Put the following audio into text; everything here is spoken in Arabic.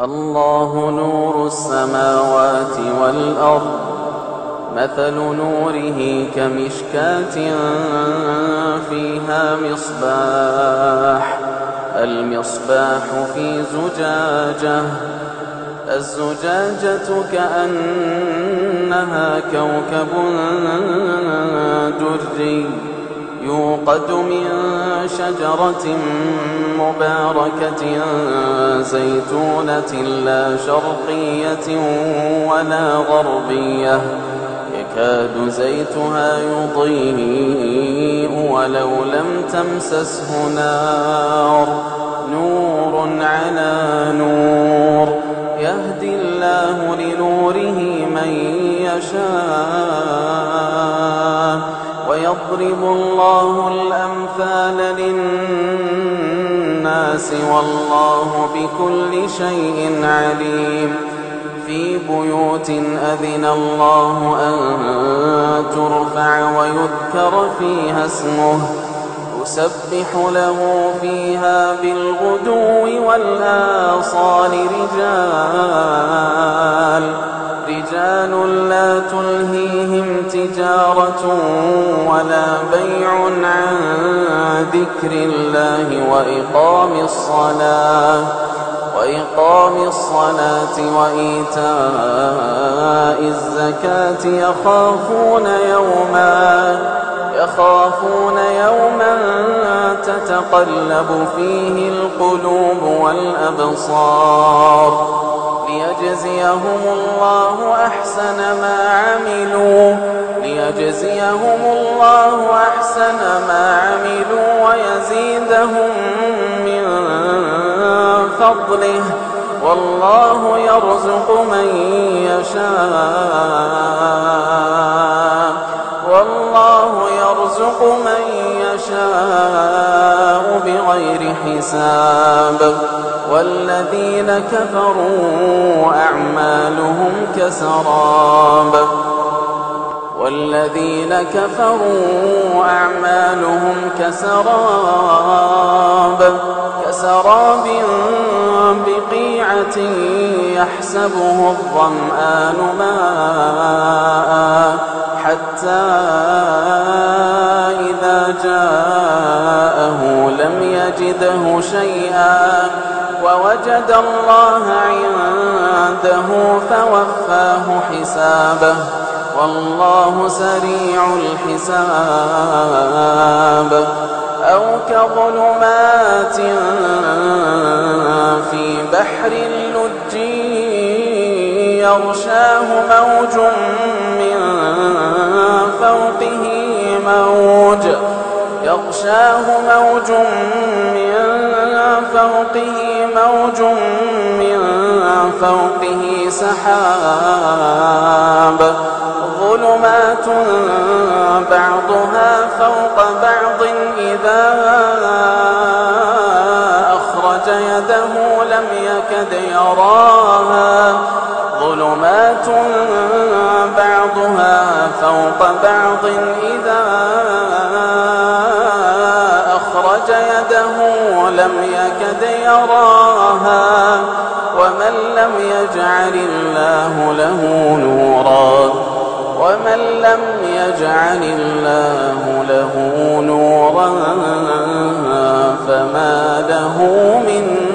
الله نور السماوات والأرض مثل نوره كمشكاة فيها مصباح المصباح في زجاجة الزجاجة كأنها كوكب دري يوقد من شجرة مباركة زيتونة لا شرقية ولا غربية يكاد زيتها يضيء ولو لم تمسسه نار نور على نور يهدي الله لنوره من يشاء ويضرب الله الأمثال للناس والله بكل شيء عليم في بيوت أذن الله أن ترفع ويذكر فيها اسمه يسبح له فيها بالغدو والآصال رجال لا تلهيهم تجارة ولا بيع عن ذكر الله وإقام الصلاة وإيتاء الزكاة يخافون يوما تتقلب فيه القلوب والأبصار ليجزيهم الله أحسن ما عملوا ويزيدهم من فضله والله يرزق من يشاء بغير حساب والذين كفروا أعمالهم كسراب كسراب بقيعة يحسبه الظمآن ماء حتى إذا جاءه لم يجده شيئا ووجد الله عنده فوفاه حسابه والله سريع الحساب أو كظلمات في بحر لج يغشاه موج من فوقه موج من فوقه سحاب ظلمات بعضها فوق بعض إذا أخرج يده لم يكد يراها ظلمات بعضها فوق بعض إذا أخرج يده لم يكد يراها ومن لم يجعل الله له نورا فما له من